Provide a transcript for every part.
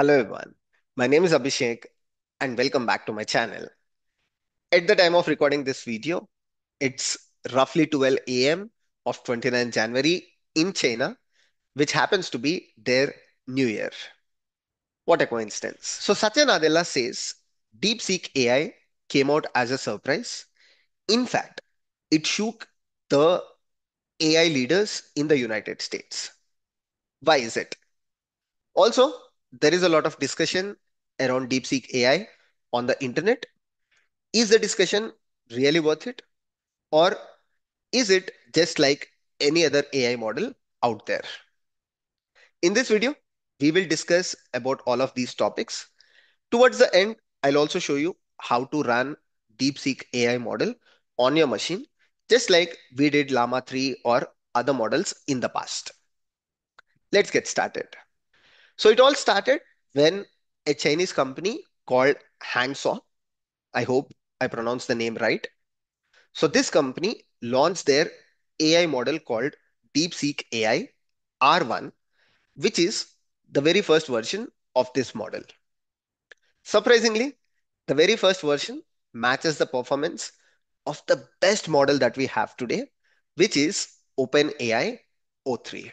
Hello everyone, my name is Abhishek and welcome back to my channel. At the time of recording this video, it's roughly 12 a.m. of 29 January in China, which happens to be their new year. What a coincidence. So Satya Nadella says DeepSeek AI came out as a surprise. In fact, it shook the AI leaders in the United States. Why is it? Also, there is a lot of discussion around DeepSeek AI on the internet. Is the discussion really worth it? Or is it just like any other AI model out there? In this video, we will discuss about all of these topics. Towards the end, I'll also show you how to run DeepSeek AI model on your machine, just like we did Llama 3 or other models in the past. Let's get started. So it all started when a Chinese company called Hangso, I hope I pronounced the name right. So this company launched their AI model called DeepSeek AI R1, which is the very first version of this model. Surprisingly, the very first version matches the performance of the best model that we have today, which is OpenAI O3.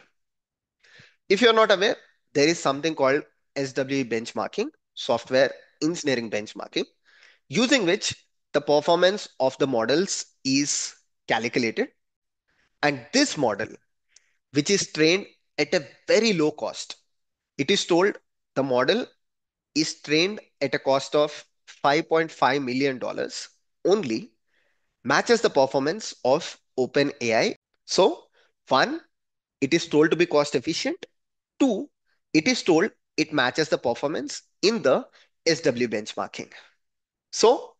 If you're not aware, there is something called SWE benchmarking, software engineering benchmarking, using which the performance of the models is calculated. And this model, which is trained at a very low cost, it is told the model is trained at a cost of $5.5 million only, matches the performance of OpenAI. So one, it is told to be cost efficient. Two, it is told it matches the performance in the SW benchmarking. So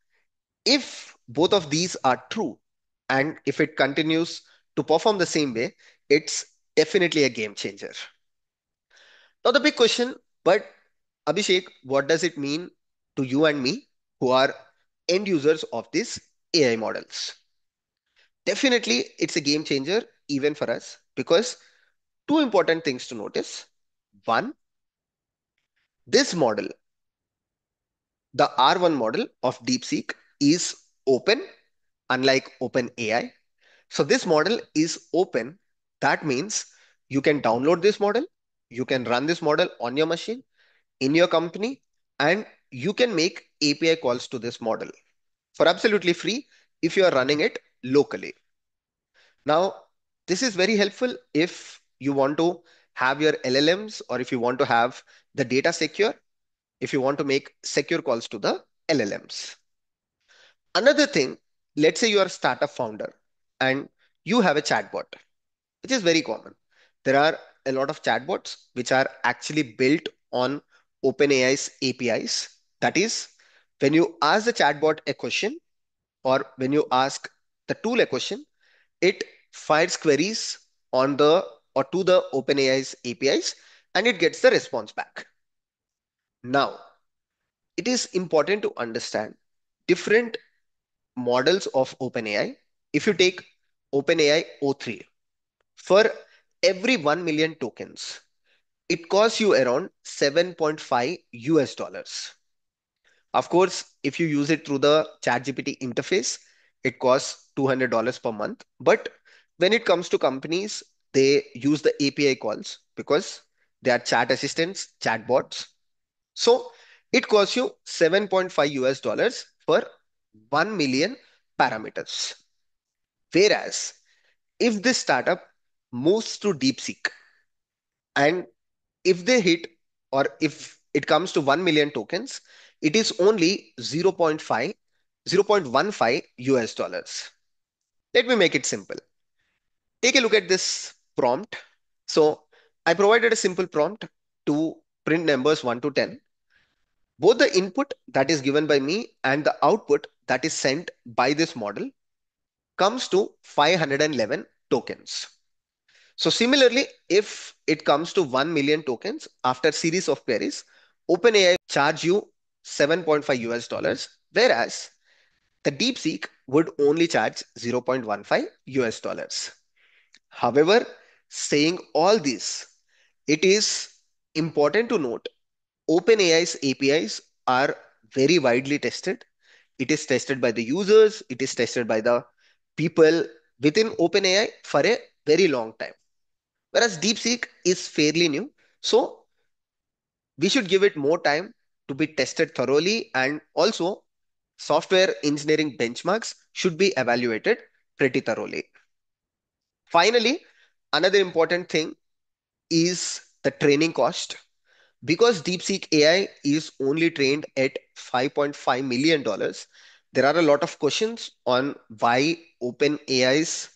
if both of these are true, and if it continues to perform the same way, it's definitely a game changer. Now the big question, but Abhishek, what does it mean to you and me who are end users of these AI models? Definitely it's a game changer even for us, because two important things to notice. One, this model, the R1 model of DeepSeek, is open, unlike OpenAI. So this model is open. That means you can download this model, you can run this model on your machine, in your company, and you can make API calls to this model for absolutely free if you are running it locally. Now, this is very helpful if you want to have your LLMs, or if you want to have the data secure, if you want to make secure calls to the LLMs. Another thing, let's say you are a startup founder and you have a chatbot, which is very common. There are a lot of chatbots which are actually built on OpenAI's APIs. That is, when you ask the chatbot a question, or when you ask the tool a question, it fires queries on the or to the OpenAI's APIs, and it gets the response back. Now, it is important to understand different models of OpenAI. If you take OpenAI O3, for every 1 million tokens, it costs you around $7.5. Of course, if you use it through the ChatGPT interface, it costs $200 per month. But when it comes to companies, they use the API calls because they are chat assistants, chatbots. So it costs you $7.5 per 1 million parameters. Whereas if this startup moves to DeepSeek, and if they hit, or if it comes to 1 million tokens, it is only $0.15. Let me make it simple. Take a look at this prompt. So I provided a simple prompt to print numbers 1 to 10. Both the input that is given by me and the output that is sent by this model comes to 511 tokens. So similarly, if it comes to 1 million tokens after series of queries, OpenAI charge you $7.5, whereas the DeepSeek would only charge $0.15. However, saying all this, it is important to note OpenAI's APIs are very widely tested. It is tested by the users. It is tested by the people within OpenAI for a very long time. Whereas DeepSeek is fairly new. So we should give it more time to be tested thoroughly, and also software engineering benchmarks should be evaluated pretty thoroughly. Finally, another important thing is the training cost. Because DeepSeek AI is only trained at $5.5 million, there are a lot of questions on why OpenAI's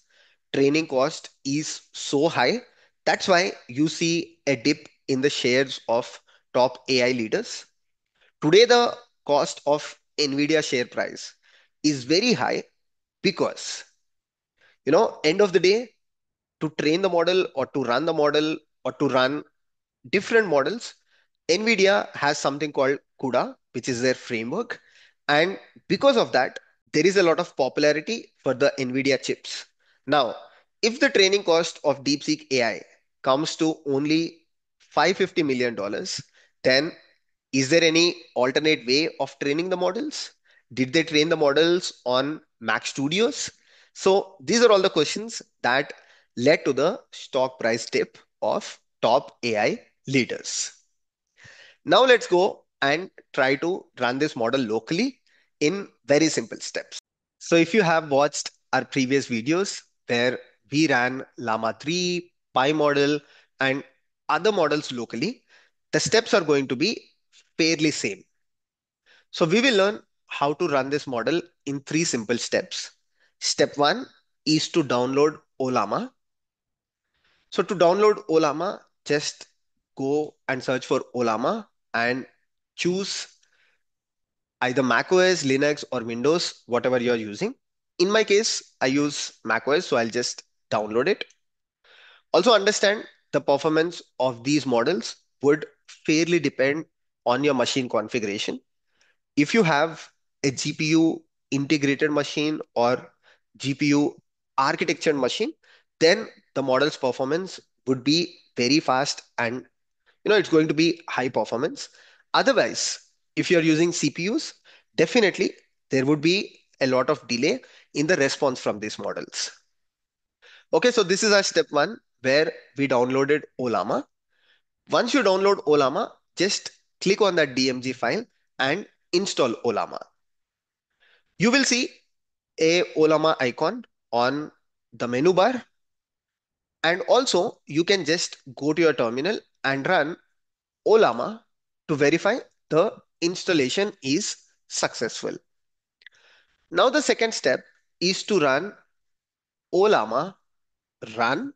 training cost is so high. That's why you see a dip in the shares of top AI leaders. Today, the cost of NVIDIA share price is very high because, end of the day, to train the model or to run the model or to run different models, NVIDIA has something called CUDA, which is their framework. And because of that, there is a lot of popularity for the NVIDIA chips. Now, if the training cost of DeepSeek AI comes to only $550 million, then is there any alternate way of training the models? Did they train the models on Mac Studios? So these are all the questions that led to the stock price dip of top AI leaders. Now let's go and try to run this model locally in very simple steps. So if you have watched our previous videos where we ran Llama 3, Pi model and other models locally, the steps are going to be fairly same. So we will learn how to run this model in three simple steps. Step one is to download Ollama. So to download Ollama, just go and search for Ollama and choose either macOS, Linux or Windows, whatever you're using. In my case, I use macOS, so I'll just download it. Also understand the performance of these models would fairly depend on your machine configuration. If you have a GPU integrated machine or GPU architecture machine, then the model's performance would be very fast and it's going to be high performance. Otherwise, if you're using CPUs, definitely there would be a lot of delay in the response from these models. Okay, so this is our step one where we downloaded Ollama. Once you download Ollama, just click on that DMG file and install Ollama. You will see a Ollama icon on the menu bar. And also you can just go to your terminal and run Ollama to verify the installation is successful. Now the second step is to run Ollama run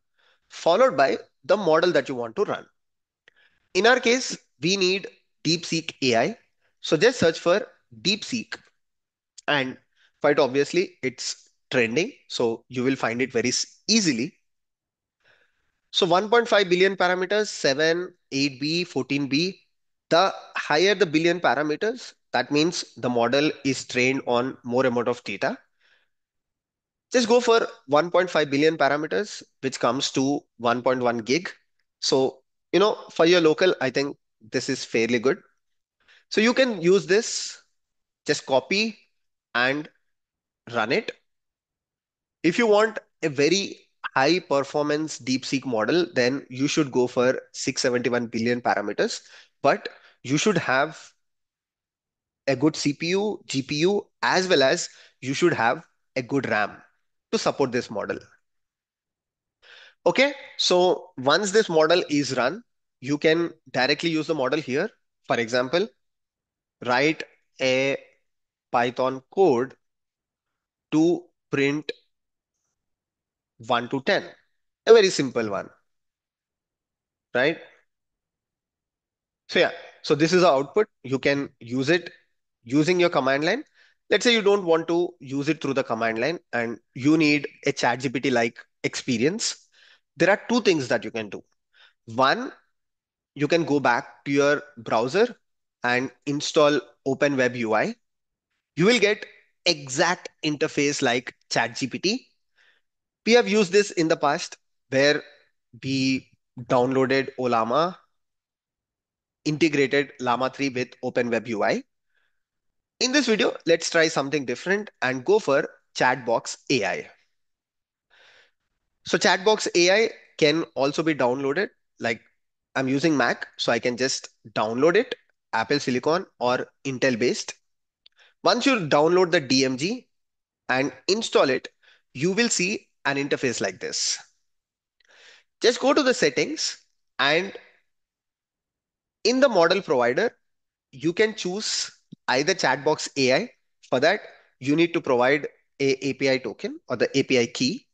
followed by the model that you want to run. In our case, we need DeepSeek AI. So just search for DeepSeek and quite obviously it's trending. So you will find it very easily. So 1.5 billion parameters, 7, 8B, 14B, the higher the billion parameters, that means the model is trained on more amount of data. Just go for 1.5 billion parameters, which comes to 1.1 gig. So, for your local, I think this is fairly good. So you can use this, just copy and run it. If you want a very high performance DeepSeek model, then you should go for 671 billion parameters, but you should have a good CPU, GPU, as well as you should have a good RAM to support this model. Okay, so once this model is run, you can directly use the model here. For example, write a Python code to print 1 to 10, a very simple one, right? So yeah, so this is the output. You can use it using your command line. Let's say you don't want to use it through the command line and you need a ChatGPT like experience. There are two things that you can do. One, you can go back to your browser and install Open Web UI. You will get exact interface like ChatGPT. We have used this in the past where we downloaded Ollama, integrated Llama 3 with Open Web UI. In this video, let's try something different and go for Chatbox AI. So Chatbox AI can also be downloaded. Like I'm using Mac, so I can just download it, Apple Silicon or Intel based. Once you download the DMG and install it, you will see an interface like this. Just go to the settings and in the model provider, you can choose either Chatbox AI. For that, you need to provide an API token or the API key.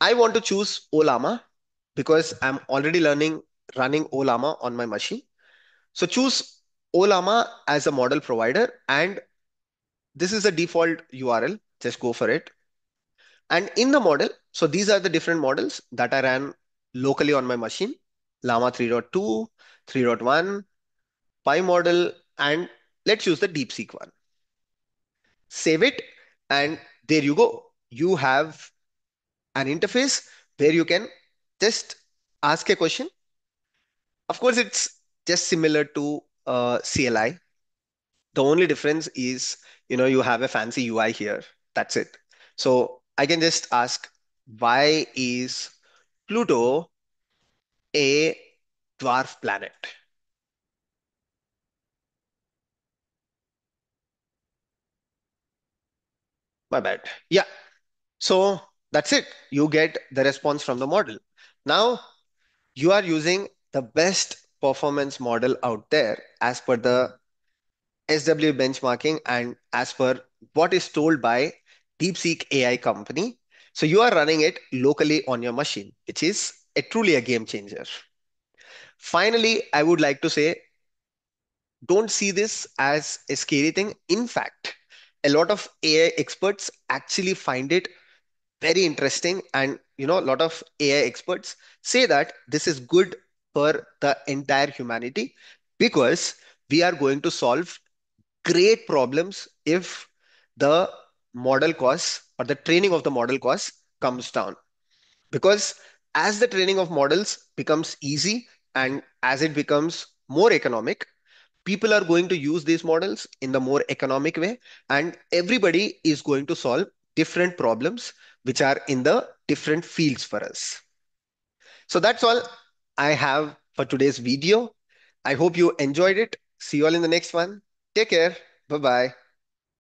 I want to choose Ollama because I'm already running Ollama on my machine. So choose Ollama as a model provider, and this is the default URL. Just go for it. And in the model, so these are the different models that I ran locally on my machine. Llama 3.2, 3.1, Pi model, and let's use the DeepSeek one. Save it, and there you go. You have an interface where you can just ask a question. Of course, it's just similar to CLI. The only difference is, you have a fancy UI here. That's it. So I can just ask, why is Pluto a dwarf planet? My bad. Yeah. So that's it. You get the response from the model. Now you are using the best performance model out there as per the SWE benchmarking and as per what is told by DeepSeek AI company. So you are running it locally on your machine, which is truly a game changer. Finally, I would like to say, don't see this as a scary thing. In fact, a lot of AI experts actually find it very interesting. And, a lot of AI experts say that this is good for the entire humanity because we are going to solve great problems if the model cost or the training of the model cost comes down. Because as the training of models becomes easy and as it becomes more economic, people are going to use these models in the more economic way, and everybody is going to solve different problems which are in the different fields for us. So that's all I have for today's video. I hope you enjoyed it. See you all in the next one. Take care. Bye-bye.